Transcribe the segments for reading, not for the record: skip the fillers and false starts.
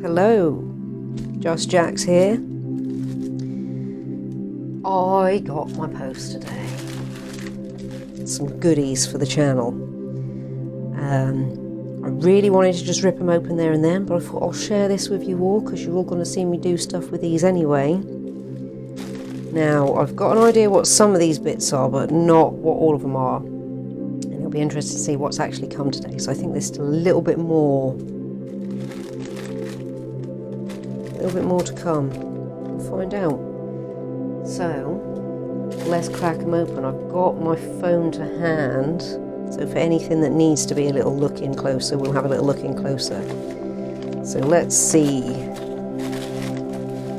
Hello, Just Jax here. I got my post today. Some goodies for the channel. I really wanted to just rip them open there and then, but I thought I'll share this with you all because you're all going to see me do stuff with these anyway. Now, I've got an idea what some of these bits are, but not what all of them are. And it'll be interesting to see what's actually come today. So I think there's still a little bit more to come. We'll find out. So, let's crack them open. I've got my phone to hand. So for anything that needs to be a little look in closer, we'll have a little look in closer. So let's see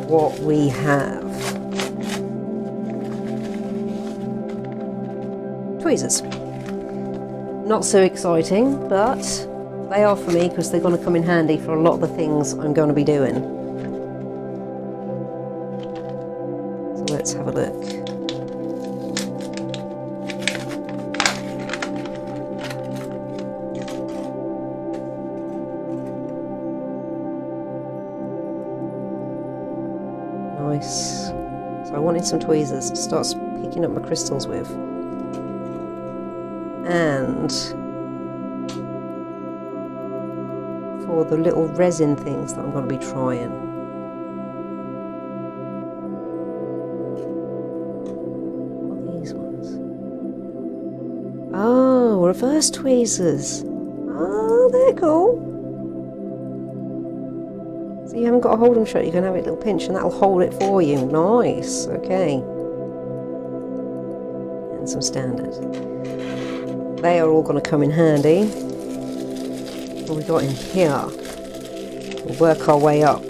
what we have. Tweezers. Not so exciting, but they are for me because they're going to come in handy for a lot of the things I'm going to be doing. So let's have a look. Nice. So I wanted some tweezers to start picking up my crystals with. And for the little resin things that I'm going to be trying. What are these ones? Oh, reverse tweezers. Oh, they're cool. So you haven't got to hold them shut, you can have a little pinch and that'll hold it for you. Nice, okay. And some standard. They are all going to come in handy. What have we got in here? We'll work our way up.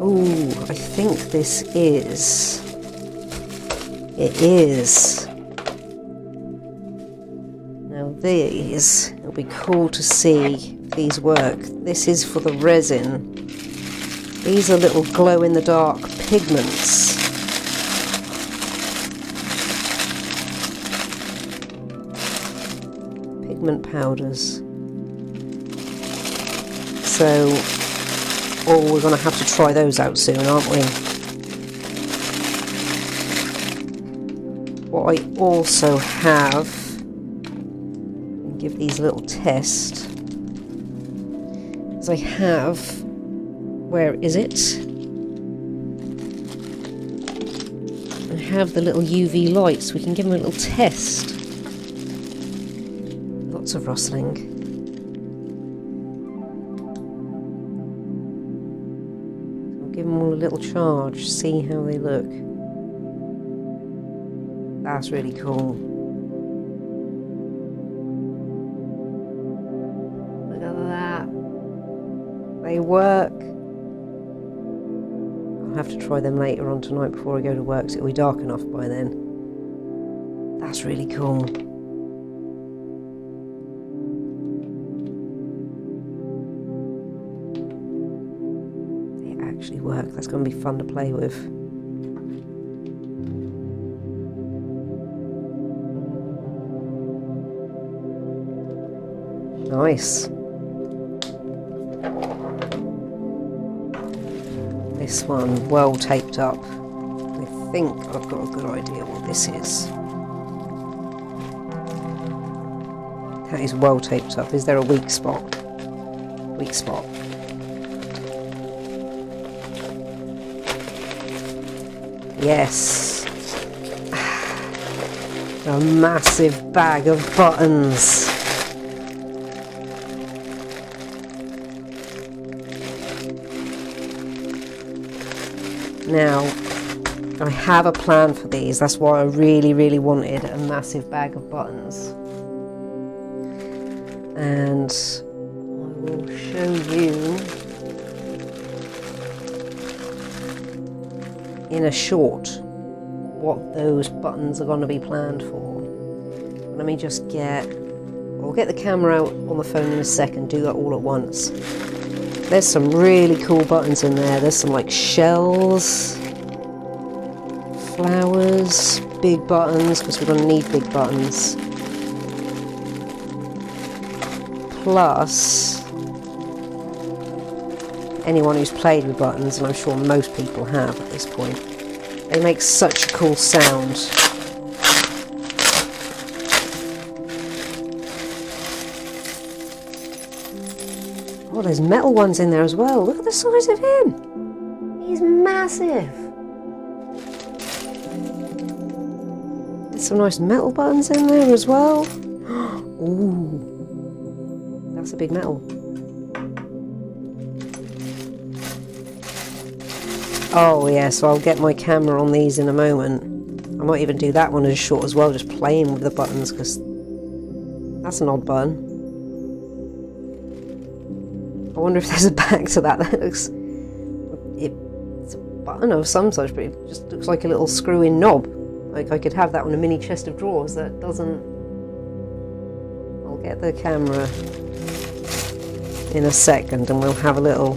Ooh, I think this is... It is. Now these, it'll be cool to see if these work. This is for the resin. These are little glow-in-the-dark pigments. Powders. So, oh, we're going to have to try those out soon, aren't we? What I also have, give these a little test, is I have, where is it? I have the little UV lights, we can give them a little test. Of rustling. I'll give them all a little charge, see how they look. That's really cool. Look at that. They work. I'll have to try them later on tonight before I go to work, so it'll be dark enough by then. That's really cool. Actually work. That's going to be fun to play with. Nice. This one well taped up. I think I've got a good idea what this is. That is well taped up. Is there a weak spot? Weak spot. Yes, a massive bag of buttons. Now, I have a plan for these, that's why I really, really wanted a massive bag of buttons. And I will show you in a short what those buttons are going to be planned for. Let me just get... I'll get the camera out on the phone in a second, do that all at once. There's some really cool buttons in there. There's some like shells, flowers, big buttons, because we're going to need big buttons. plus anyone who's played with buttons, and I'm sure most people have at this point. They make such a cool sound. Oh, there's metal ones in there as well. Look at the size of him. He's massive. There's some nice metal buttons in there as well. Ooh, that's a big metal. Oh yeah, so I'll get my camera on these in a moment. I might even do that one as short as well, just playing with the buttons, because that's an odd button. I wonder if there's a back to that. That looks... It's a button of some such, but it just looks like a little screw-in knob. Like I could have that on a mini chest of drawers. That doesn't... I'll get the camera in a second and we'll have a little...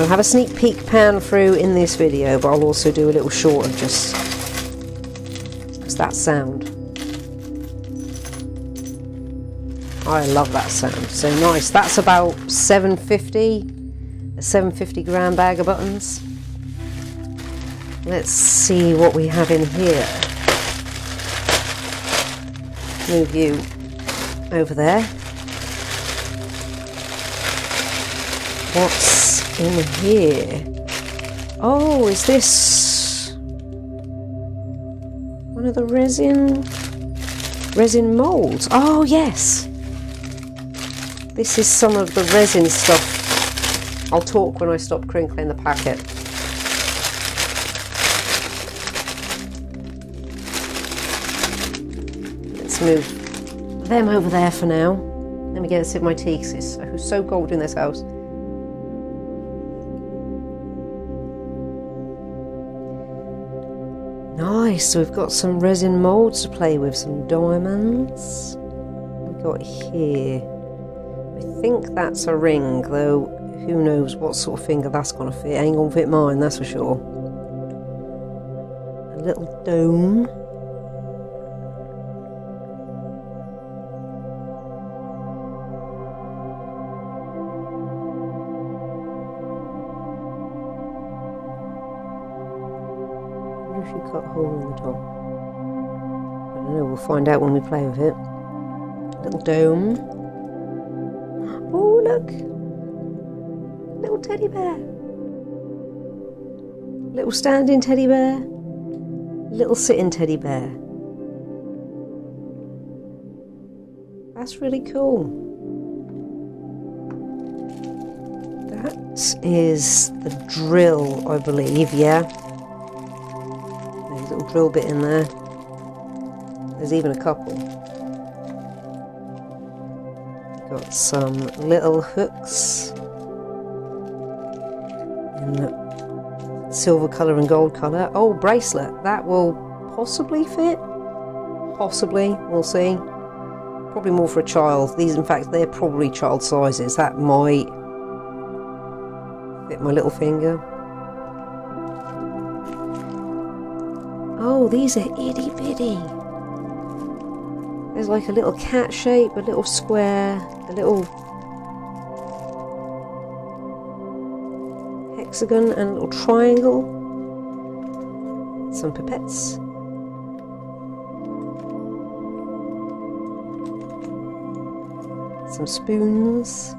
I'll have a sneak peek pan through in this video, but I'll also do a little short of just that sound. I love that sound, so nice. That's about $7.50, a 750 gram bag of buttons. Let's see what we have in here. Move you over there. What's in here? Oh, is this one of the resin molds? Oh yes, this is some of the resin stuff. I'll talk when I stop crinkling the packet. Let's move them over there for now. Let me get a sip of my tea, because it's so cold in this house. Nice, so we've got some resin molds to play with, some diamonds. We've got here, I think that's a ring, though who knows what sort of finger that's gonna fit. Ain't gonna fit mine, that's for sure. A little dome. Find out when we play with it. Little dome. Oh look! Little teddy bear. Little standing teddy bear. Little sitting teddy bear. That's really cool. That is the drill, I believe, yeah. There's a little drill bit in there. There's even a couple. Got some little hooks in the silver colour and gold colour. Oh, bracelet. That will possibly fit. Possibly. We'll see. Probably more for a child. These, in fact, they're probably child sizes. That might fit my little finger. Oh, these are itty bitty. There's like a little cat shape, a little square, a little hexagon, and a little triangle. Some pipettes. Some spoons.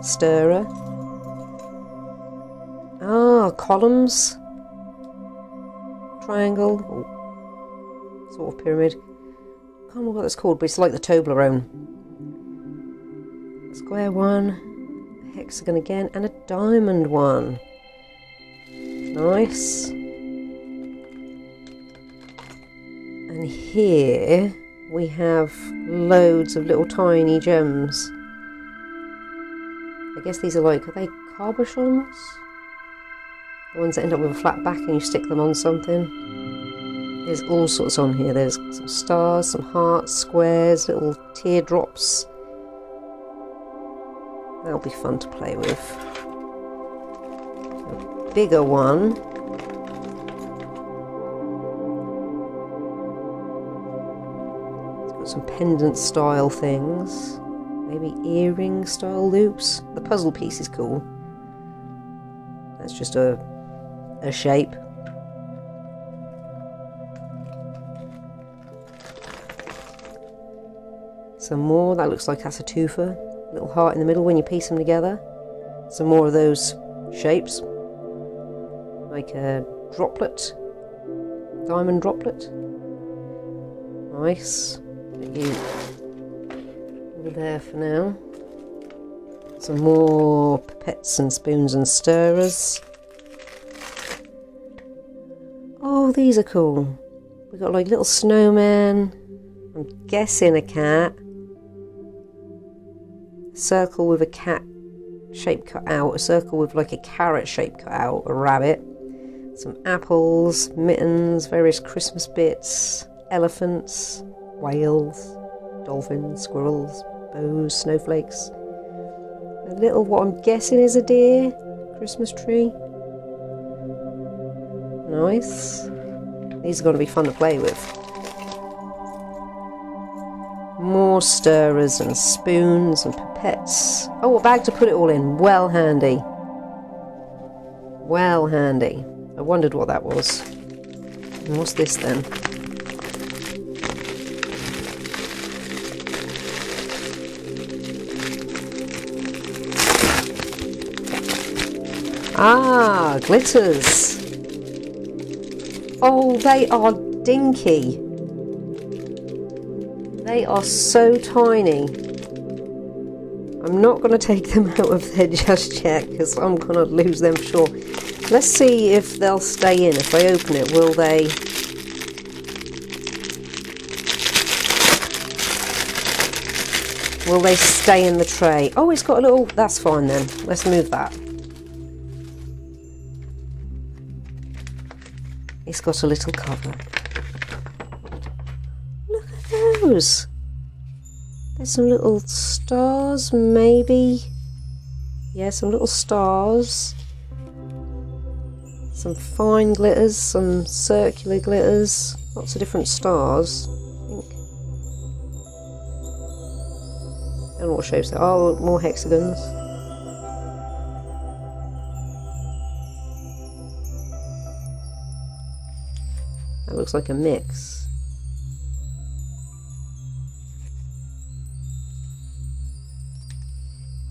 Stirrer. Ah, columns. Triangle. Oh, sort of pyramid. I don't know what that's called, but it's like the Toblerone. Square one, hexagon again, and a diamond one. Nice. And here we have loads of little tiny gems. I guess these are like, are they cabochons? The ones that end up with a flat back and you stick them on something. There's all sorts on here. There's some stars, some hearts, squares, little teardrops. That'll be fun to play with. A bigger one. It's got some pendant style things. Maybe earring style loops? The puzzle piece is cool. That's just a shape. Some more, that looks like that's a twofer. Little heart in the middle when you piece them together. Some more of those shapes. Like a droplet. Diamond droplet. Nice. Put you over there for now. Some more pipettes and spoons and stirrers. Oh, these are cool. We've got like little snowman. I'm guessing a cat. Circle with a cat shape cut out, a circle with like a carrot shape cut out, a rabbit, some apples, mittens, various Christmas bits, elephants, whales, dolphins, squirrels, bows, snowflakes, a little what I'm guessing is a deer, Christmas tree. Nice. These are going to be fun to play with. More stirrers and spoons and pipettes. Oh, a bag to put it all in. Well handy. Well handy. I wondered what that was. And what's this then? Ah, glitters. Oh, they are dinky. They are so tiny. I'm not going to take them out of there just yet because I'm going to lose them for sure. Let's see if they'll stay in. If I open it, will they? Will they stay in the tray? Oh, it's got a little... That's fine then. Let's move that. It's got a little cover. There's some little stars, maybe. Yeah, some little stars. Some fine glitters, some circular glitters. Lots of different stars, I think. I don't know what shapes there are. Oh, more hexagons. That looks like a mix.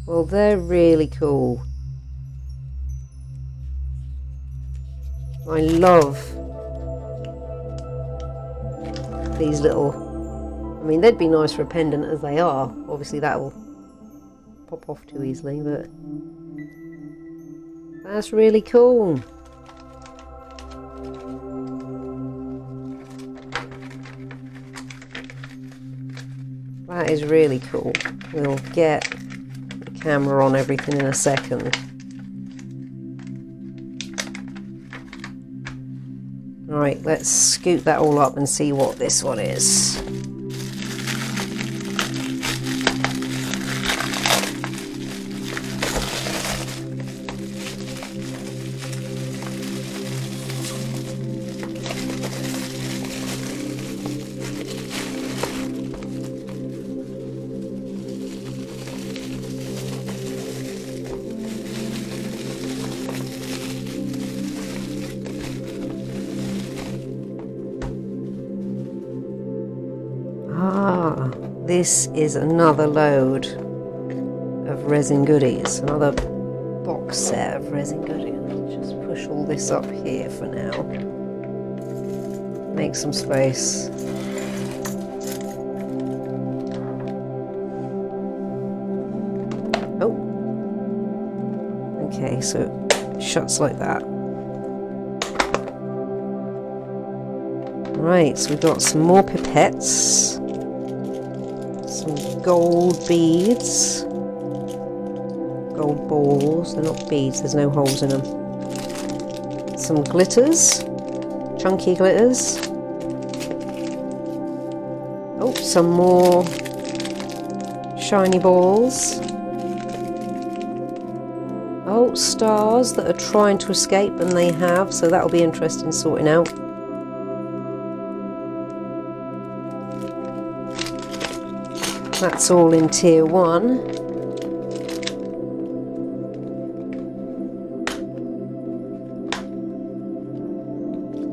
Well, they're really cool. I love these little... I mean, they'd be nice for a pendant as they are. Obviously, that'll pop off too easily, but... That's really cool. That is really cool. We'll get... camera on everything in a second. Alright, let's scoop that all up and see what this one is. This is another load of resin goodies, another box set of resin goodies. I'll just push all this up here for now. Make some space. Oh, okay, so it shuts like that. Right, so we've got some more pipettes. Some gold beads, gold balls, they're not beads, there's no holes in them. Some glitters, chunky glitters. Oh, some more shiny balls. Oh, stars that are trying to escape, and they have, so that'll be interesting sorting out. That's all in tier 1.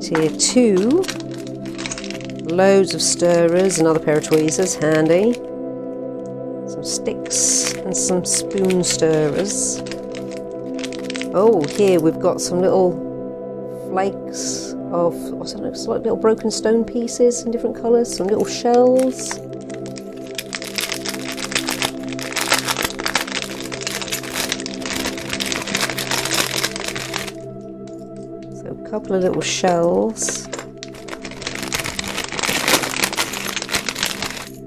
Tier 2, loads of stirrers, another pair of tweezers, handy, some sticks and some spoon stirrers. Oh, here we've got some little flakes of, I don't know, it's like little broken stone pieces in different colours, some little shells. A couple of little shells,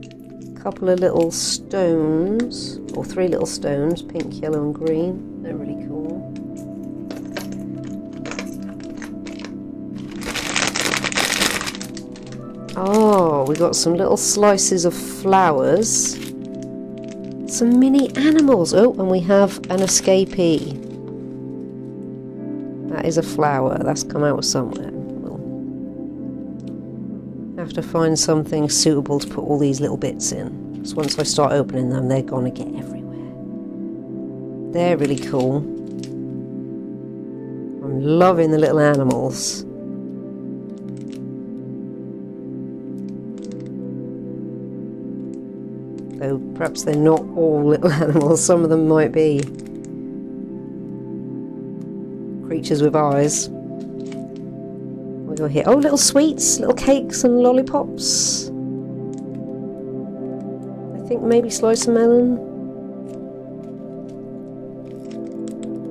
a couple of little stones, or 3 little stones, pink, yellow and green, they're really cool. Oh, we got some little slices of flowers, some mini animals, oh, and we have an escapee. That is a flower, that's come out of somewhere. We'll have to find something suitable to put all these little bits in. Because once I start opening them, they're gonna get everywhere. They're really cool. I'm loving the little animals. Though perhaps they're not all little animals, some of them might be. Creatures with eyes. We got here. Oh, little sweets, little cakes and lollipops. I think maybe slice of melon.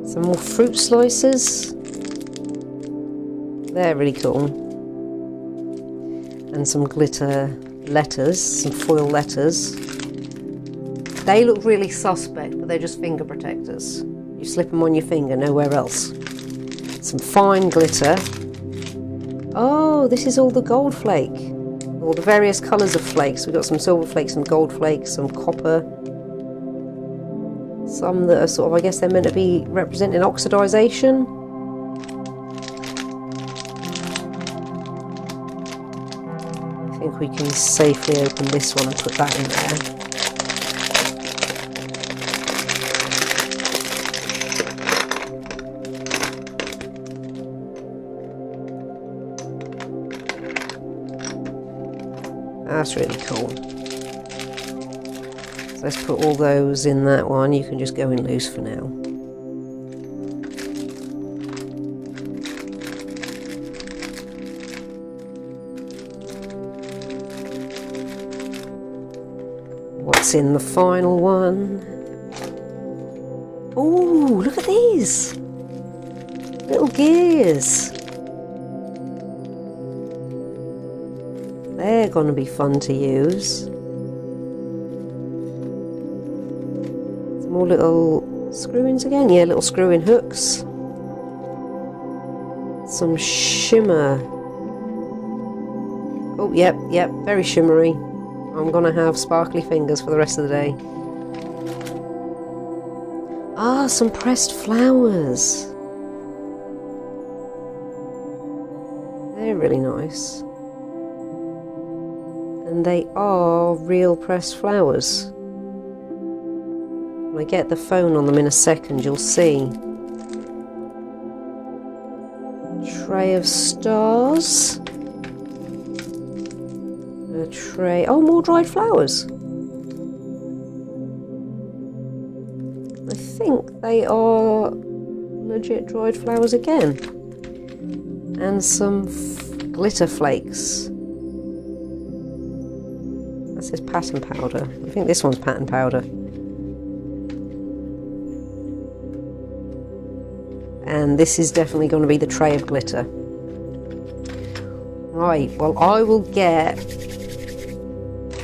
Some more fruit slices. They're really cool. And some glitter letters, some foil letters. They look really suspect, but they're just finger protectors. You slip them on your finger, nowhere else. Some fine glitter. Oh, this is all the gold flake. All the various colours of flakes. We've got some silver flakes, some gold flakes, some copper. Some that are sort of, I guess they're meant to be representing oxidisation. I think we can safely open this one and put that in there. That's really cool. So let's put all those in that one. You can just go in loose for now. What's in the final one? Ooh, look at these! Little gears! They're going to be fun to use. Some more little screw-ins again. Yeah, little screw-in hooks. Some shimmer. Oh, yep, yep, very shimmery. I'm going to have sparkly fingers for the rest of the day. Ah, some pressed flowers. They're really nice. And they are real pressed flowers. When I get the phone on them in a second, you'll see. Tray of stars. A tray. Oh, more dried flowers. I think they are legit dried flowers again. And some glitter flakes. This is pattern powder. I think this one's pattern powder. And this is definitely going to be the tray of glitter. Right, well I will get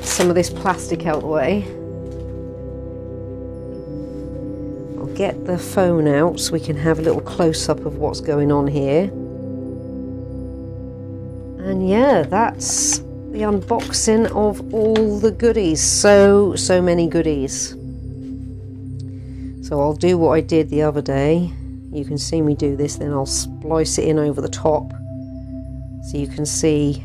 some of this plastic out the way. I'll get the phone out so we can have a little close-up of what's going on here. And yeah, that's the unboxing of all the goodies. So many goodies. So I'll do what I did the other day. You can see me do this, then I'll splice it in over the top so you can see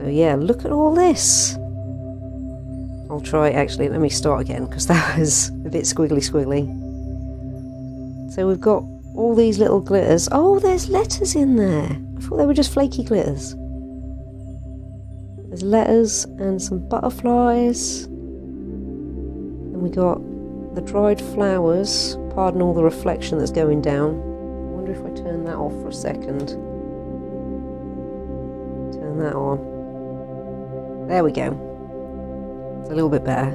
So yeah, look at all this. I'll try, actually, let me start again, because that was a bit squiggly. So we've got all these little glitters. Oh, there's letters in there. I thought they were just flaky glitters. There's letters and some butterflies. And we got the dried flowers. Pardon all the reflection that's going down. I wonder if I turn that off for a second. Turn that on. There we go. It's a little bit better.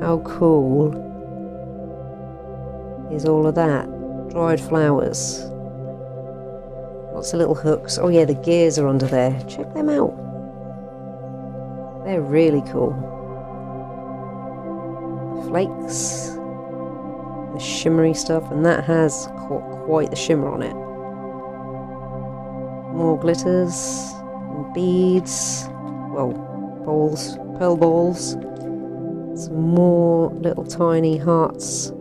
How cool is all of that? Dried flowers. Lots of little hooks. Oh yeah, the gears are under there. Check them out. They're really cool. The flakes. The shimmery stuff. And that has quite the shimmer on it. More glitters and beads, well, balls, pearl balls, some more little tiny hearts.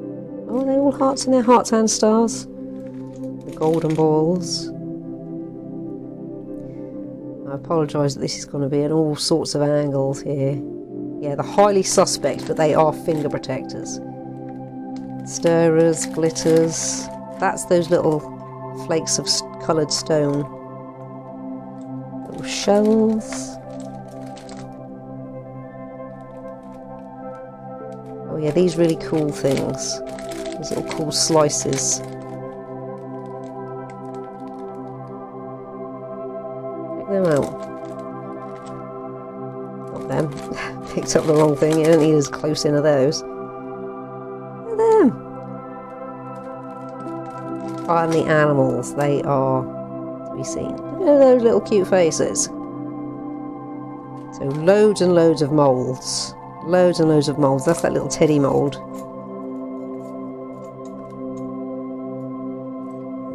Oh, are they all hearts in there? Hearts and stars. The golden balls. I apologise that this is going to be in all sorts of angles here. Yeah, they're highly suspect, but they are finger protectors. Stirrers, glitters, that's those little flakes of coloured stone. Shells. Oh yeah, these really cool things. These little cool slices. Check them out. Not them. Picked up the wrong thing. You don't need as close in of those. Look at them. Pardon the animals. They are seen. Look at those little cute faces. So loads and loads of moulds. Loads and loads of moulds. That's that little teddy mould.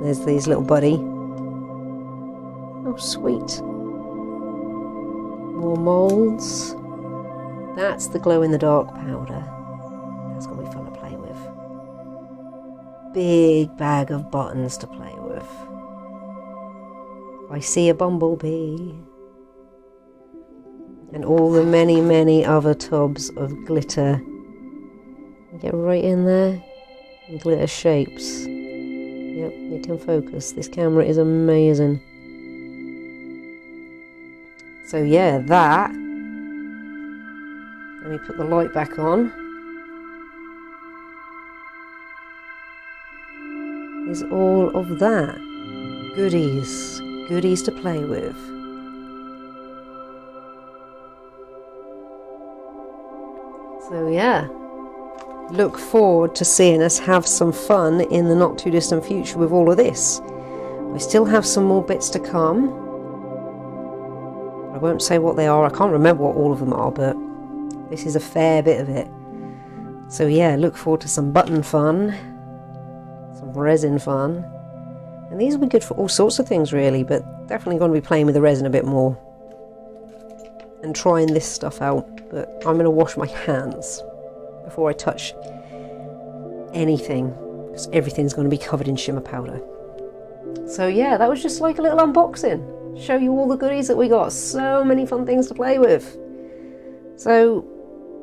There's these little buddy. Oh sweet. More moulds. That's the glow in the dark powder. That's going to be fun to play with. Big bag of buttons to play with. I see a bumblebee. And all the many, many other tubs of glitter. Get right in there. And glitter shapes. Yep, it can focus. This camera is amazing. So yeah, that. Let me put the light back on. Is all of that. Goodies. Goodies to play with. So yeah, look forward to seeing us have some fun in the not too distant future with all of this. We still have some more bits to come. I won't say what they are, I can't remember what all of them are, but this is a fair bit of it. So yeah, look forward to some button fun, some resin fun. And these will be good for all sorts of things really, but definitely going to be playing with the resin a bit more. And trying this stuff out, but I'm going to wash my hands before I touch anything, because everything's going to be covered in shimmer powder. So yeah, that was just like a little unboxing. Show you all the goodies that we got. So many fun things to play with. So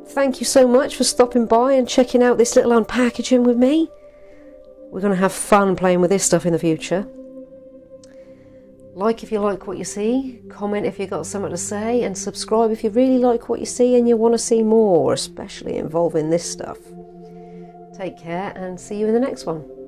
thank you so much for stopping by and checking out this little unpackaging with me. We're going to have fun playing with this stuff in the future. Like if you like what you see, comment if you've got something to say, and subscribe if you really like what you see and you want to see more, especially involving this stuff. Take care and see you in the next one.